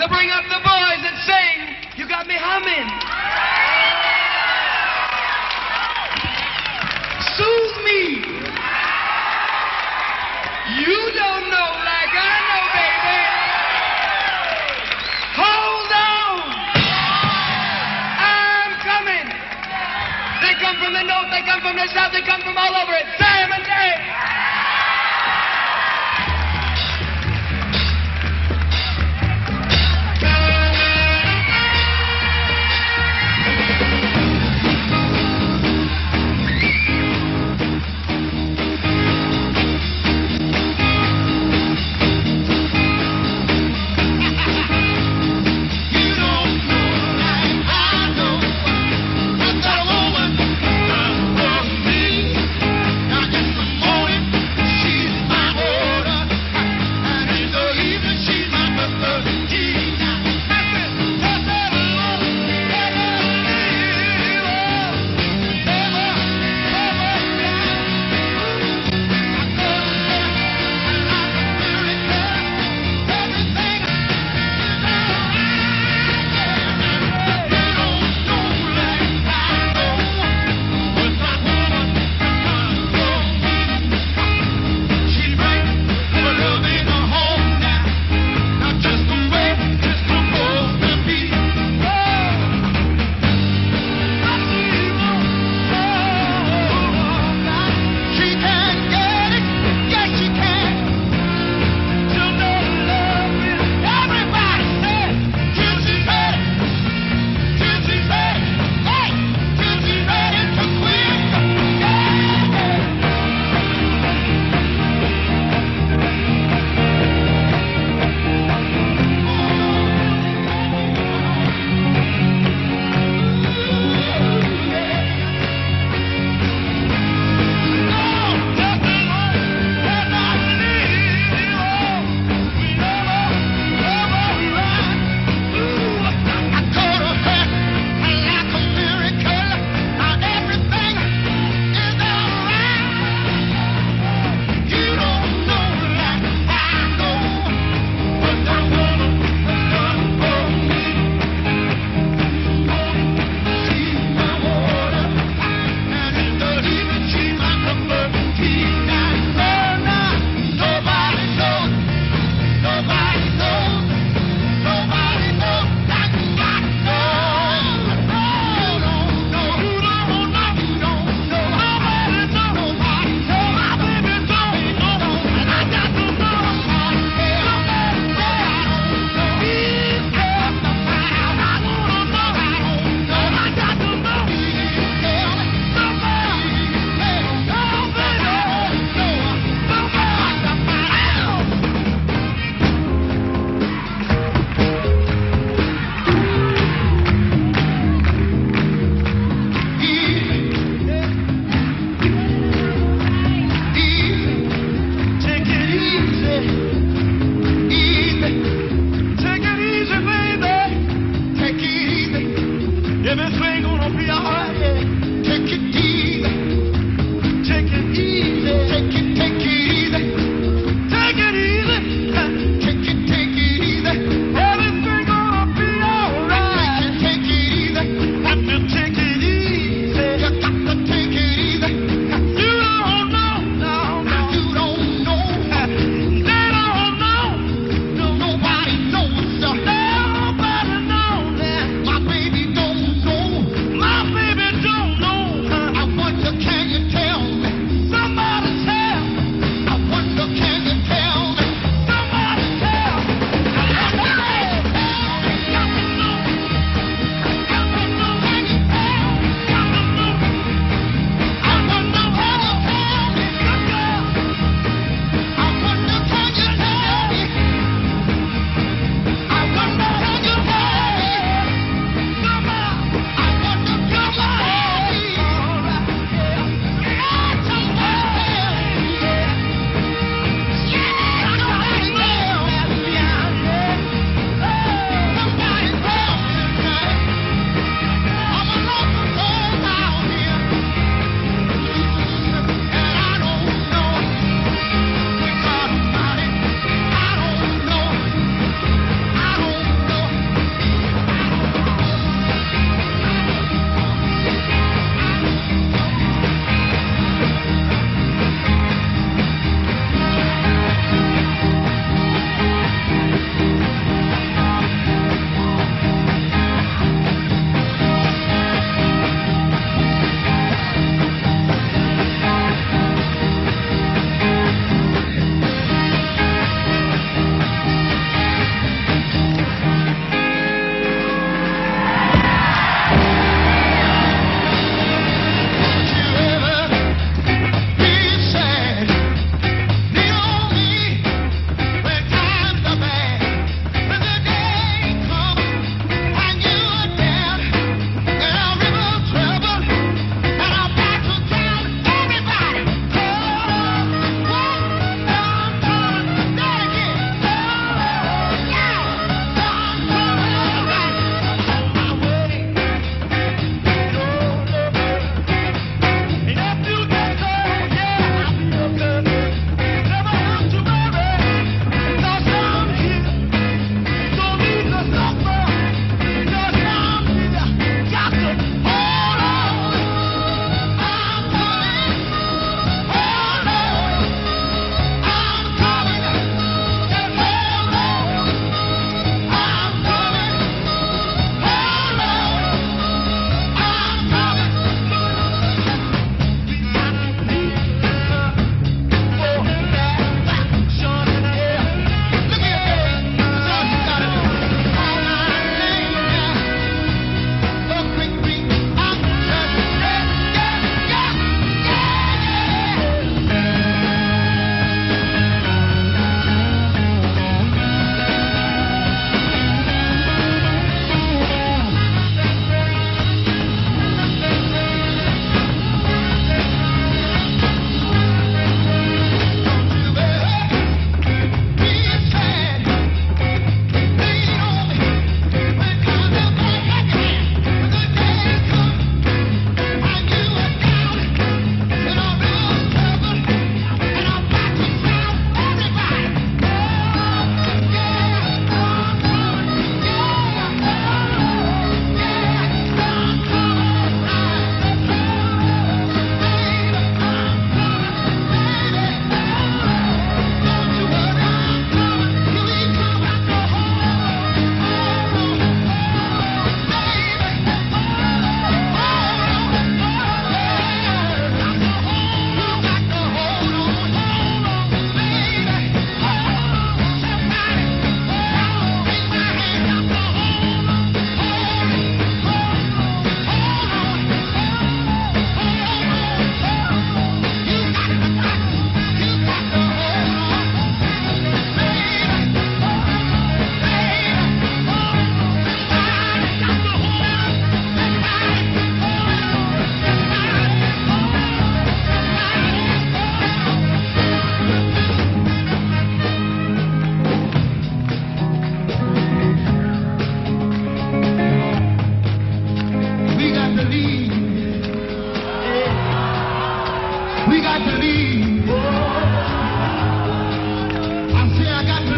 to bring up the boys and sing "You Got Me Humming." Soothe me. You don't know like I know, baby. Hold on. I'm coming. They come from the north, they come from the south, they come from all over it. Time and day.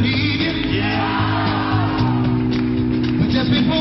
believe you. Yeah. But just before